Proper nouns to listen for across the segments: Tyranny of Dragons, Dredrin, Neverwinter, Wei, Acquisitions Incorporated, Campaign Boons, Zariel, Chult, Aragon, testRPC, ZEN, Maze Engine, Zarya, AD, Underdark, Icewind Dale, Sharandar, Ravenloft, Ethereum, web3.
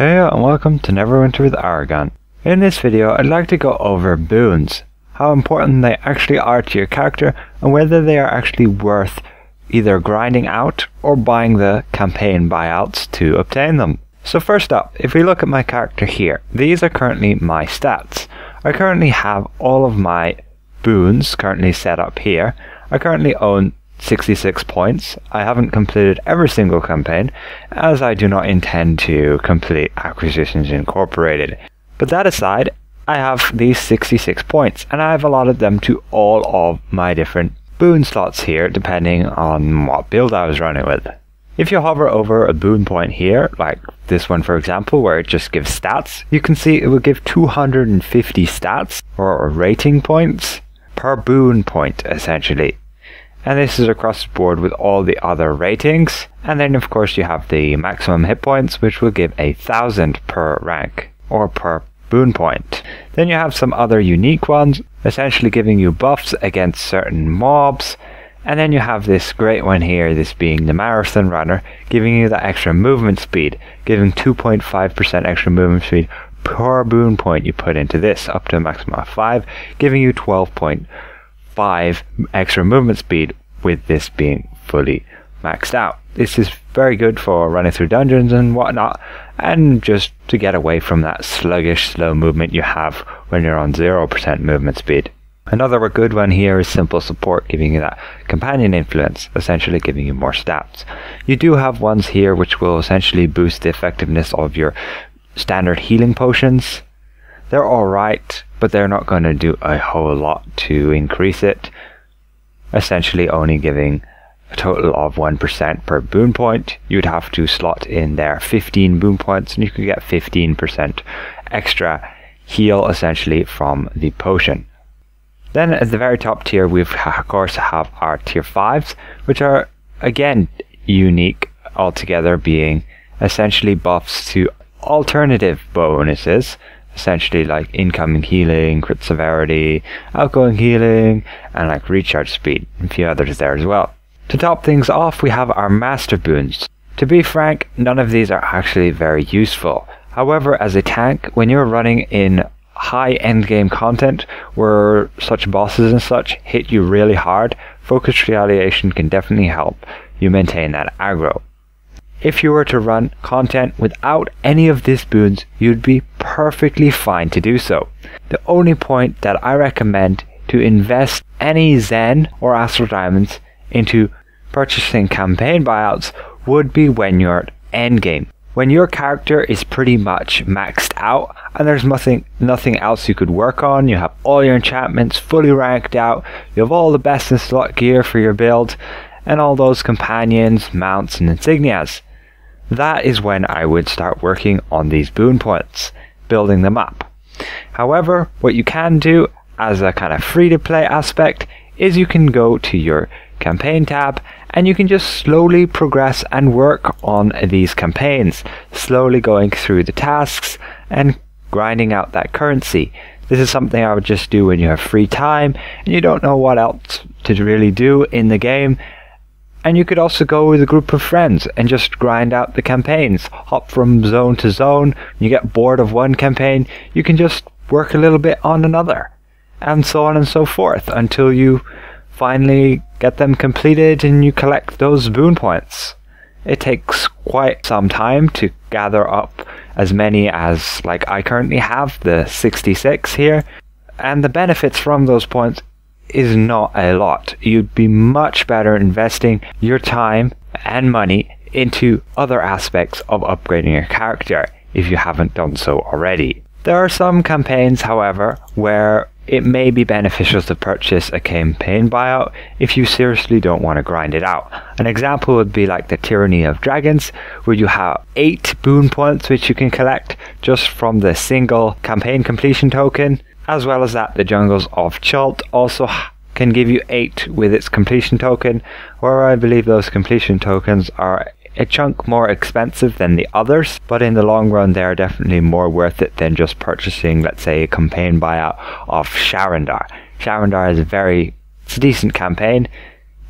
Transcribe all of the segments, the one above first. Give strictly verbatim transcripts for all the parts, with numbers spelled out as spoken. Hey and welcome to Neverwinter with Aragon. In this video I'd like to go over boons, how important they actually are to your character and whether they are actually worth either grinding out or buying the campaign buyouts to obtain them. So first up, if we look at my character here, these are currently my stats. I currently have all of my boons currently set up here. I currently own sixty-six points. I haven't completed every single campaign, as I do not intend to complete Acquisitions Incorporated. But that aside, I have these sixty-six points, and I've allotted them to all of my different boon slots here, depending on what build I was running with. If you hover over a boon point here, like this one for example, where it just gives stats, you can see it will give two hundred fifty stats, or rating points, per boon point essentially. And this is across the board with all the other ratings. And then of course you have the maximum hit points, which will give a thousand per rank or per boon point. Then you have some other unique ones, essentially giving you buffs against certain mobs. And then you have this great one here, this being the marathon runner, giving you that extra movement speed, giving two point five percent extra movement speed per boon point you put into this, up to a maximum of five, giving you twelve point five extra movement speed with this being fully maxed out. This is very good for running through dungeons and whatnot, and just to get away from that sluggish slow movement you have when you're on zero percent movement speed. Another good one here is simple support, giving you that companion influence, essentially giving you more stats. You do have ones here which will essentially boost the effectiveness of your standard healing potions. They're alright, but they're not going to do a whole lot to increase it, essentially only giving a total of one percent per boon point. You'd have to slot in there fifteen boon points and you could get fifteen percent extra heal essentially from the potion. Then at the very top tier we of course have our tier fives, which are again unique altogether, being essentially buffs to alternative bonuses, essentially like incoming healing, crit severity, outgoing healing, and like recharge speed, and a few others there as well. To top things off, we have our master boons. To be frank, none of these are actually very useful. However, as a tank, when you're running in high endgame content where such bosses and such hit you really hard, focused retaliation can definitely help you maintain that aggro. If you were to run content without any of these boons, you'd be perfectly fine to do so. The only point that I recommend to invest any Zen or Astral Diamonds into purchasing campaign buyouts would be when you're at endgame, when your character is pretty much maxed out and there's nothing, nothing else you could work on. You have all your enchantments fully ranked out, you have all the best in slot gear for your build, and all those companions, mounts, and insignias. That is when I would start working on these boon points, building them up. However, what you can do as a kind of free-to-play aspect is you can go to your campaign tab and you can just slowly progress and work on these campaigns, slowly going through the tasks and grinding out that currency. This is something I would just do when you have free time and you don't know what else to really do in the game. And you could also go with a group of friends and just grind out the campaigns, hop from zone to zone. You get bored of one campaign, you can just work a little bit on another, and so on and so forth, until you finally get them completed and you collect those boon points. It takes quite some time to gather up as many as, like I currently have, the sixty-six here, and the benefits from those points is not a lot. You'd be much better investing your time and money into other aspects of upgrading your character if you haven't done so already. There are some campaigns, however, where it may be beneficial to purchase a campaign buyout if you seriously don't want to grind it out. An example would be like the Tyranny of Dragons, where you have eight boon points which you can collect just from the single campaign completion token. As well as that, the jungles of Chult also can give you eight with its completion token, where I believe those completion tokens are a chunk more expensive than the others, but in the long run they are definitely more worth it than just purchasing, let's say, a campaign buyout of Sharandar. Sharandar is a very it's a decent campaign.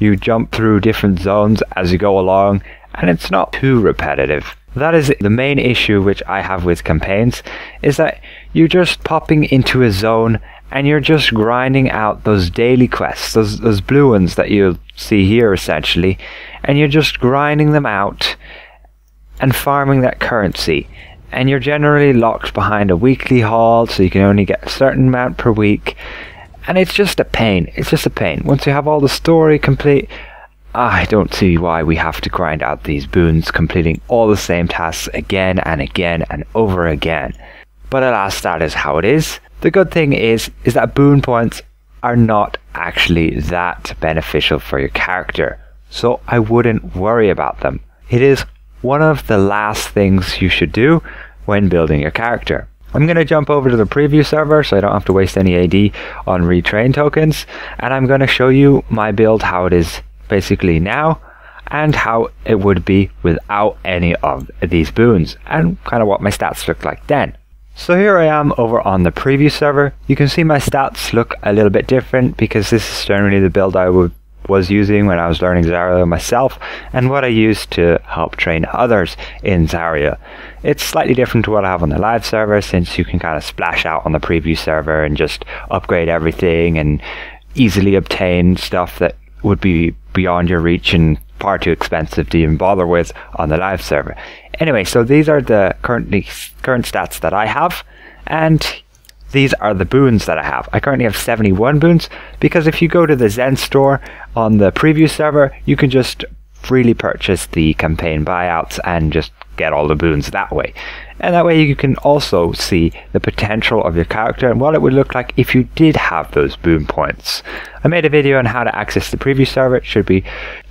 You jump through different zones as you go along and it's not too repetitive. That is the main issue which I have with campaigns, is that you're just popping into a zone and you're just grinding out those daily quests, those, those blue ones that you see here essentially, and you're just grinding them out and farming that currency. And you're generally locked behind a weekly haul, so you can only get a certain amount per week. And it's just a pain. It's just a pain. Once you have all the story complete, I don't see why we have to grind out these boons, completing all the same tasks again and again and over again. But alas, that is how it is. The good thing is, is that boon points are not actually that beneficial for your character, so I wouldn't worry about them. It is one of the last things you should do when building your character. I'm going to jump over to the preview server so I don't have to waste any A D on retrain tokens, and I'm going to show you my build, how it is basically now, and how it would be without any of these boons, and kind of what my stats look like then. So here I am over on the preview server. You can see my stats look a little bit different because this is generally the build I would was using when I was learning Zarya myself, and what I used to help train others in Zarya. It's slightly different to what I have on the live server, since you can kind of splash out on the preview server and just upgrade everything and easily obtain stuff that would be beyond your reach and far too expensive to even bother with on the live server. Anyway, so these are the currently current stats that I have, and these are the boons that I have. I currently have seventy-one boons, because if you go to the Zen store on the preview server, you can just freely purchase the campaign buyouts and just get all the boons that way. And that way you can also see the potential of your character and what it would look like if you did have those boon points. I made a video on how to access the preview server. It should be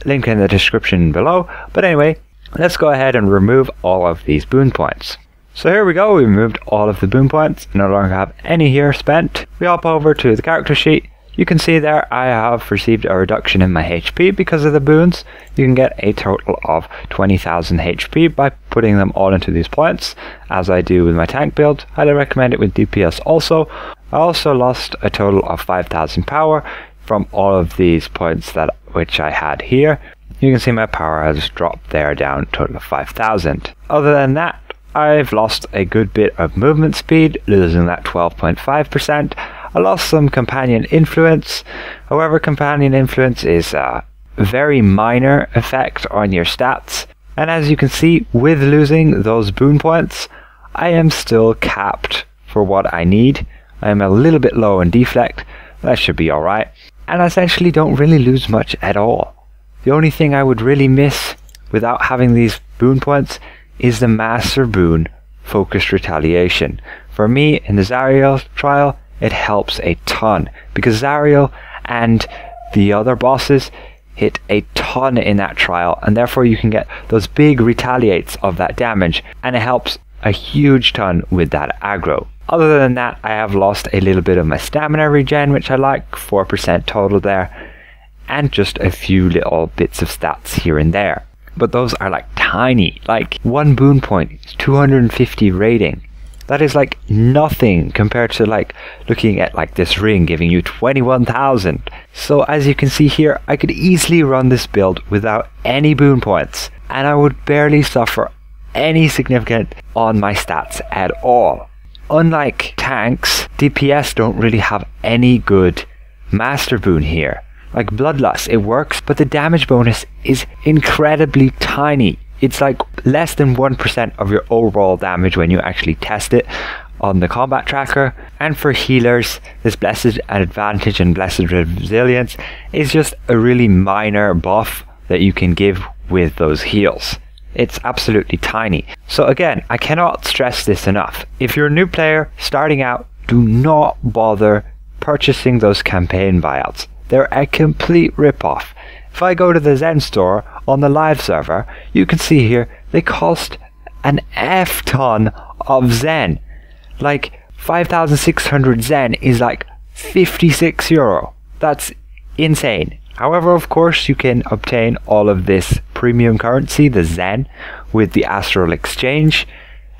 linked in the description below. But anyway, let's go ahead and remove all of these boon points. So here we go, we removed all of the boon points, no longer have any here spent. We hop over to the character sheet. You can see there I have received a reduction in my H P because of the boons. You can get a total of twenty thousand H P by putting them all into these points, as I do with my tank build. Highly recommend it with D P S also. I also lost a total of five thousand power from all of these points that which I had here. You can see my power has dropped there down a total of five thousand. Other than that, I've lost a good bit of movement speed, losing that twelve point five percent. I lost some companion influence. However, companion influence is a very minor effect on your stats. And as you can see, with losing those boon points, I am still capped for what I need. I am a little bit low in deflect. That should be alright. And I essentially don't really lose much at all. The only thing I would really miss without having these boon points is the Master Boon Focused Retaliation. For me, in the Zariel trial, it helps a ton, because Zariel and the other bosses hit a ton in that trial, and therefore you can get those big retaliates of that damage, and it helps a huge ton with that aggro. Other than that, I have lost a little bit of my stamina regen, which I like, four percent total there, and just a few little bits of stats here and there. But those are like tiny, like one boon point is two hundred fifty rating. That is like nothing compared to like looking at like this ring giving you twenty-one thousand. So as you can see here, I could easily run this build without any boon points, and I would barely suffer any significant on my stats at all. Unlike tanks, D P S don't really have any good master boon here. Like Bloodlust, it works, but the damage bonus is incredibly tiny. It's like less than one percent of your overall damage when you actually test it on the combat tracker. And for healers, this Blessed Advantage and Blessed Resilience is just a really minor buff that you can give with those heals. It's absolutely tiny. So again, I cannot stress this enough. If you're a new player starting out, do not bother purchasing those campaign buyouts. They're a complete ripoff. If I go to the Zen store on the live server, you can see here they cost an F ton of Zen. Like five thousand six hundred Zen is like fifty-six euro. That's insane. However, of course, you can obtain all of this premium currency, the Zen, with the Astral Exchange.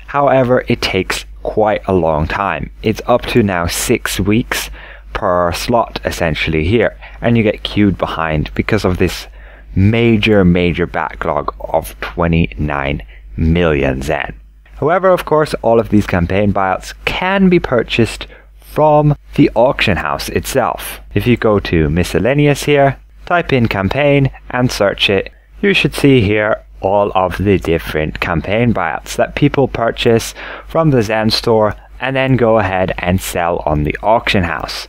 However, it takes quite a long time. It's up to now six weeks. Per slot essentially here, and you get queued behind because of this major major backlog of twenty-nine million zen. However, of course, all of these campaign buyouts can be purchased from the auction house itself. If you go to miscellaneous here, type in campaign and search it, you should see here all of the different campaign buyouts that people purchase from the Zen store and then go ahead and sell on the auction house.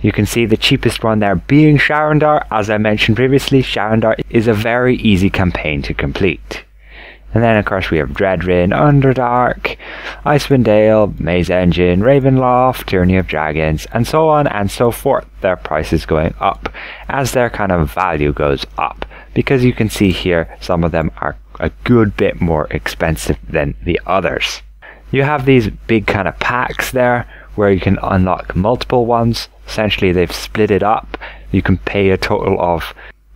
You can see the cheapest one there being Sharandar. As I mentioned previously, Sharandar is a very easy campaign to complete. And then of course we have Dredrin, Underdark, Icewind Dale, Maze Engine, Ravenloft, Tyranny of Dragons, and so on and so forth. Their prices going up as their kind of value goes up. Because you can see here some of them are a good bit more expensive than the others. You have these big kind of packs there where you can unlock multiple ones. Essentially they've split it up. You can pay a total of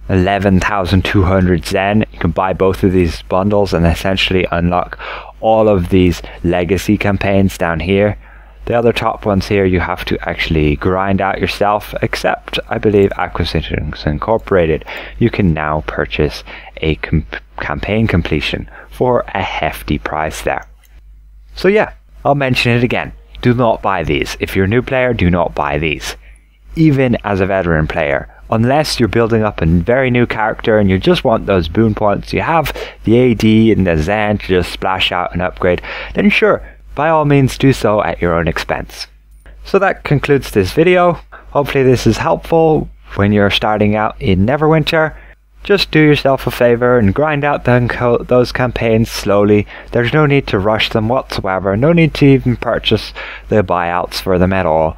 eleven thousand two hundred zen. You can buy both of these bundles and essentially unlock all of these legacy campaigns down here. The other top ones here you have to actually grind out yourself, except I believe Acquisitions Incorporated. You can now purchase a com campaign completion for a hefty price there. So yeah, I'll mention it again. Do not buy these. If you're a new player, do not buy these. Even as a veteran player, unless you're building up a very new character and you just want those boon points, you have the A D and the Zen to just splash out and upgrade, then sure, by all means do so at your own expense. So that concludes this video. Hopefully this is helpful when you're starting out in Neverwinter. Just do yourself a favor and grind out the, those campaigns slowly. There's no need to rush them whatsoever, no need to even purchase the buyouts for them at all.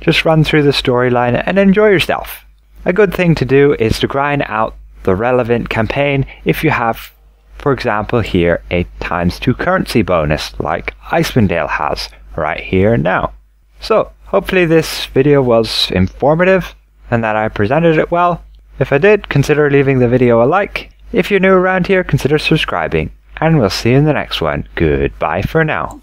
Just run through the storyline and enjoy yourself. A good thing to do is to grind out the relevant campaign if you have, for example here, a times two currency bonus like Icewind Dale has right here now. So hopefully this video was informative and that I presented it well. If I did, consider leaving the video a like. If you're new around here, consider subscribing, and we'll see you in the next one. Goodbye for now.